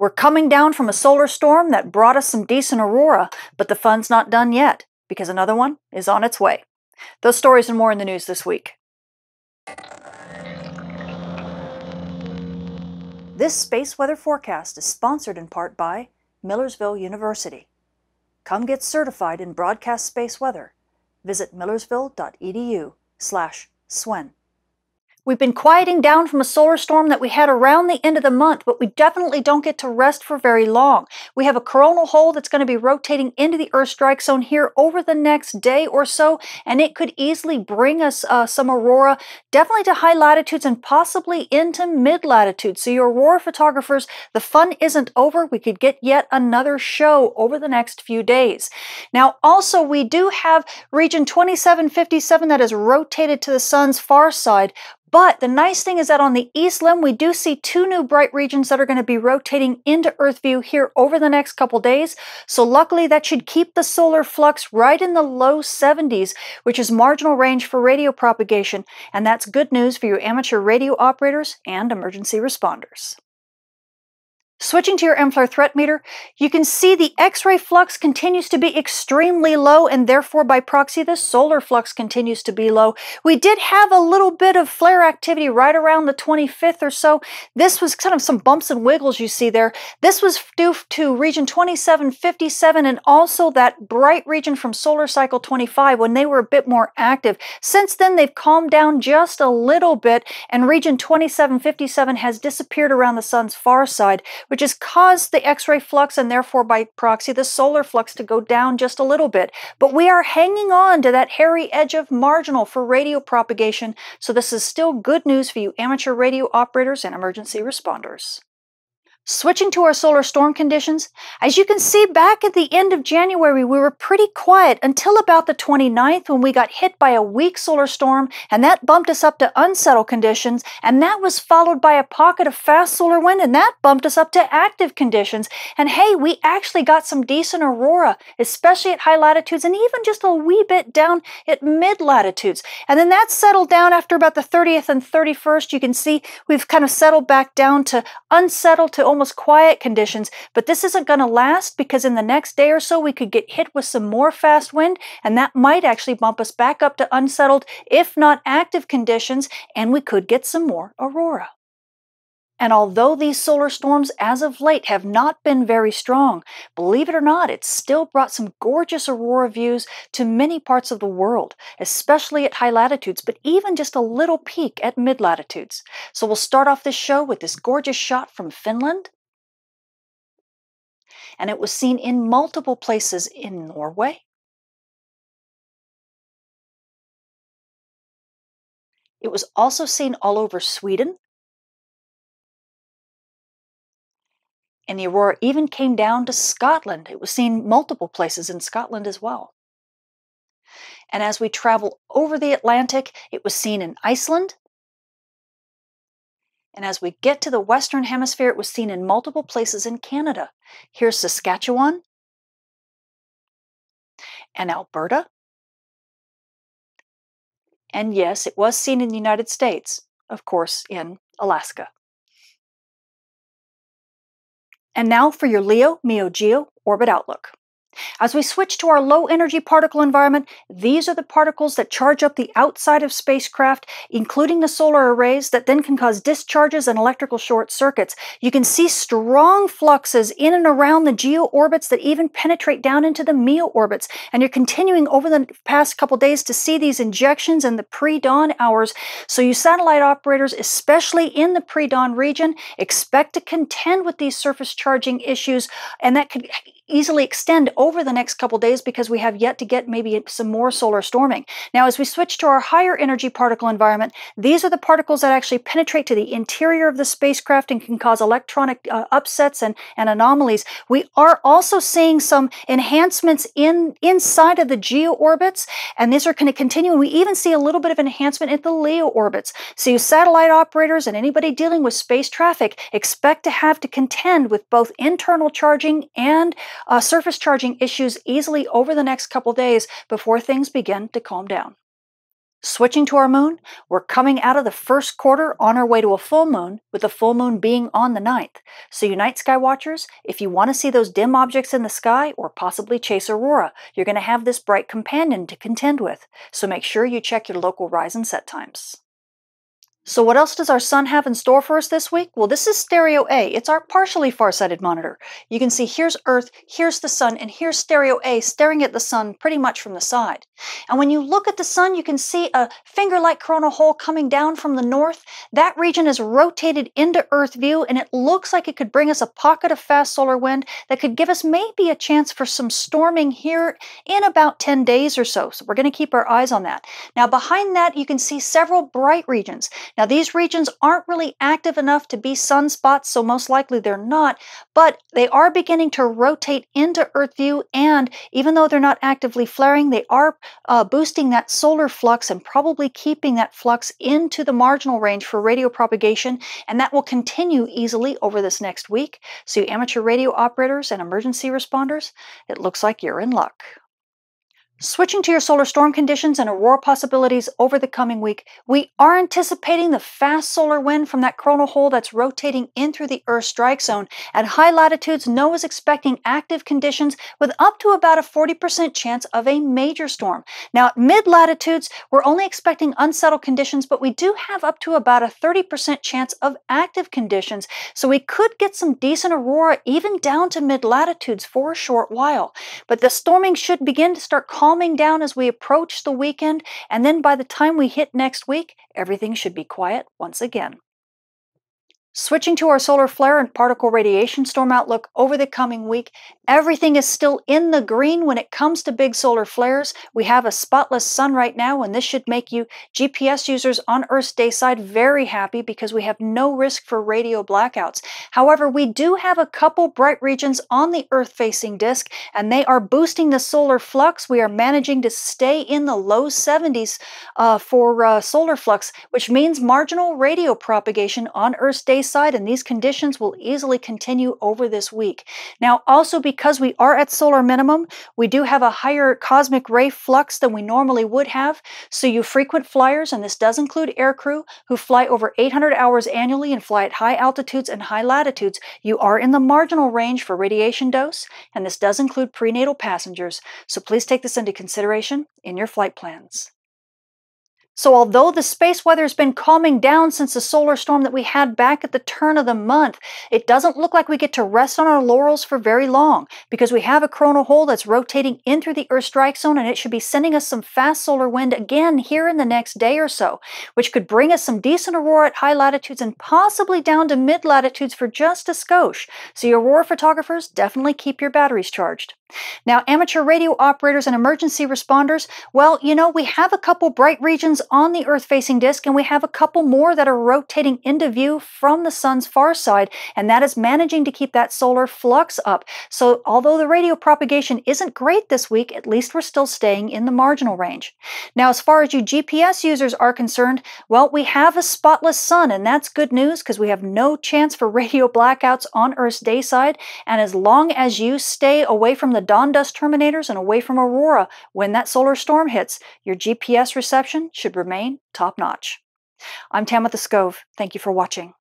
We're coming down from a solar storm that brought us some decent aurora, but the fun's not done yet, because another one is on its way. Those stories and more in the news this week. This space weather forecast is sponsored in part by Millersville University. Come get certified in broadcast space weather. Visit millersville.edu/SWEN. We've been quieting down from a solar storm that we had around the end of the month, but we definitely don't get to rest for very long. We have a coronal hole that's going to be rotating into the Earth strike zone here over the next day or so, and it could easily bring us some aurora, definitely to high latitudes and possibly into mid-latitudes. So your aurora photographers, the fun isn't over. We could get yet another show over the next few days. Now, also, we do have region 2757 that is rotated to the sun's far side. But the nice thing is that on the east limb, we do see two new bright regions that are going to be rotating into Earth view here over the next couple days. So luckily that should keep the solar flux right in the low 70s, which is marginal range for radio propagation. And that's good news for you amateur radio operators and emergency responders. Switching to your M-FLAIR threat meter, you can see the X-ray flux continues to be extremely low, and therefore by proxy the solar flux continues to be low. We did have a little bit of flare activity right around the 25th or so. This was kind of some bumps and wiggles you see there. This was due to region 2757 and also that bright region from solar cycle 25 when they were a bit more active. Since then they've calmed down just a little bit, and region 2757 has disappeared around the sun's far side, which has caused the X-ray flux and therefore by proxy the solar flux to go down just a little bit. But we are hanging on to that hairy edge of marginal for radio propagation, so this is still good news for you amateur radio operators and emergency responders. Switching to our solar storm conditions, as you can see back at the end of January, we were pretty quiet until about the 29th when we got hit by a weak solar storm, and that bumped us up to unsettled conditions, and that was followed by a pocket of fast solar wind, and that bumped us up to active conditions. And hey, we actually got some decent aurora, especially at high latitudes and even just a wee bit down at mid-latitudes. And then that settled down after about the 30th and 31st. You can see we've kind of settled back down to unsettled to almost quiet conditions, but this isn't going to last because in the next day or so we could get hit with some more fast wind, and that might actually bump us back up to unsettled, if not active conditions, and we could get some more aurora. And although these solar storms as of late have not been very strong, believe it or not, it's still brought some gorgeous aurora views to many parts of the world, especially at high latitudes, but even just a little peek at mid-latitudes. So we'll start off this show with this gorgeous shot from Finland. And it was seen in multiple places in Norway. It was also seen all over Sweden. And the aurora even came down to Scotland. It was seen multiple places in Scotland as well. And as we travel over the Atlantic, it was seen in Iceland. And as we get to the Western Hemisphere, it was seen in multiple places in Canada. Here's Saskatchewan and Alberta. And yes, it was seen in the United States, of course, in Alaska. And now for your LEO, MEO, GEO orbit outlook. As we switch to our low-energy particle environment, these are the particles that charge up the outside of spacecraft, including the solar arrays, that then can cause discharges and electrical short circuits. You can see strong fluxes in and around the GEO orbits that even penetrate down into the MEO orbits, and you're continuing over the past couple days to see these injections in the pre-dawn hours, so you satellite operators, especially in the pre-dawn region, expect to contend with these surface charging issues, and that could easily extend over the next couple days because we have yet to get maybe some more solar storming. Now, as we switch to our higher energy particle environment, these are the particles that actually penetrate to the interior of the spacecraft and can cause electronic upsets and anomalies. We are also seeing some enhancements inside of the GEO orbits, and these are going to continue, and we even see a little bit of enhancement at the LEO orbits. So you satellite operators and anybody dealing with space traffic expect to have to contend with both internal charging and surface charging issues easily over the next couple days before things begin to calm down. Switching to our moon, we're coming out of the first quarter on our way to a full moon, with the full moon being on the 9th. So you night sky watchers, if you want to see those dim objects in the sky or possibly chase aurora, you're going to have this bright companion to contend with. So make sure you check your local rise and set times. So what else does our sun have in store for us this week? Well, this is Stereo A. It's our partially farsighted monitor. You can see here's Earth, here's the sun, and here's Stereo A staring at the sun pretty much from the side. And when you look at the sun, you can see a finger-like coronal hole coming down from the north. That region is rotated into Earth view, and it looks like it could bring us a pocket of fast solar wind that could give us maybe a chance for some storming here in about 10 days or so. So we're going to keep our eyes on that. Now, behind that, you can see several bright regions. Now, these regions aren't really active enough to be sunspots, so most likely they're not, but they are beginning to rotate into Earth view, and even though they're not actively flaring, they are boosting that solar flux and probably keeping that flux into the marginal range for radio propagation, and that will continue easily over this next week. So you amateur radio operators and emergency responders, it looks like you're in luck. Switching to your solar storm conditions and aurora possibilities over the coming week, we are anticipating the fast solar wind from that coronal hole that's rotating in through the Earth's strike zone. At high latitudes, NOAA is expecting active conditions with up to about a 40% chance of a major storm. Now, at mid-latitudes, we're only expecting unsettled conditions, but we do have up to about a 30% chance of active conditions, so we could get some decent aurora even down to mid-latitudes for a short while. But the storming should begin to start calming down as we approach the weekend, and then by the time we hit next week, everything should be quiet once again. Switching to our solar flare and particle radiation storm outlook over the coming week, everything is still in the green when it comes to big solar flares. We have a spotless sun right now, and this should make you GPS users on Earth's day side very happy because we have no risk for radio blackouts. However, we do have a couple bright regions on the Earth-facing disk, and they are boosting the solar flux. We are managing to stay in the low 70s for solar flux, which means marginal radio propagation on Earth's day side, and these conditions will easily continue over this week. Now, also because we are at solar minimum, we do have a higher cosmic ray flux than we normally would have, so you frequent flyers, and this does include aircrew who fly over 800 hours annually and fly at high altitudes and high latitudes, you are in the marginal range for radiation dose, and this does include prenatal passengers, so please take this into consideration in your flight plans. So although the space weather has been calming down since the solar storm that we had back at the turn of the month, it doesn't look like we get to rest on our laurels for very long, because we have a coronal hole that's rotating in through the Earth strike zone, and it should be sending us some fast solar wind again here in the next day or so, which could bring us some decent aurora at high latitudes and possibly down to mid-latitudes for just a skosh. So your aurora photographers, definitely keep your batteries charged. Now, amateur radio operators and emergency responders, well, you know, we have a couple bright regions on the Earth-facing disk, and we have a couple more that are rotating into view from the sun's far side, and that is managing to keep that solar flux up. So although the radio propagation isn't great this week, at least we're still staying in the marginal range. Now, as far as you GPS users are concerned, well, we have a spotless sun, and that's good news because we have no chance for radio blackouts on Earth's day side, and as long as you stay away from the dawn dust terminators and away from aurora when that solar storm hits, your GPS reception should remain top-notch. I'm Tamitha Skov. Thank you for watching.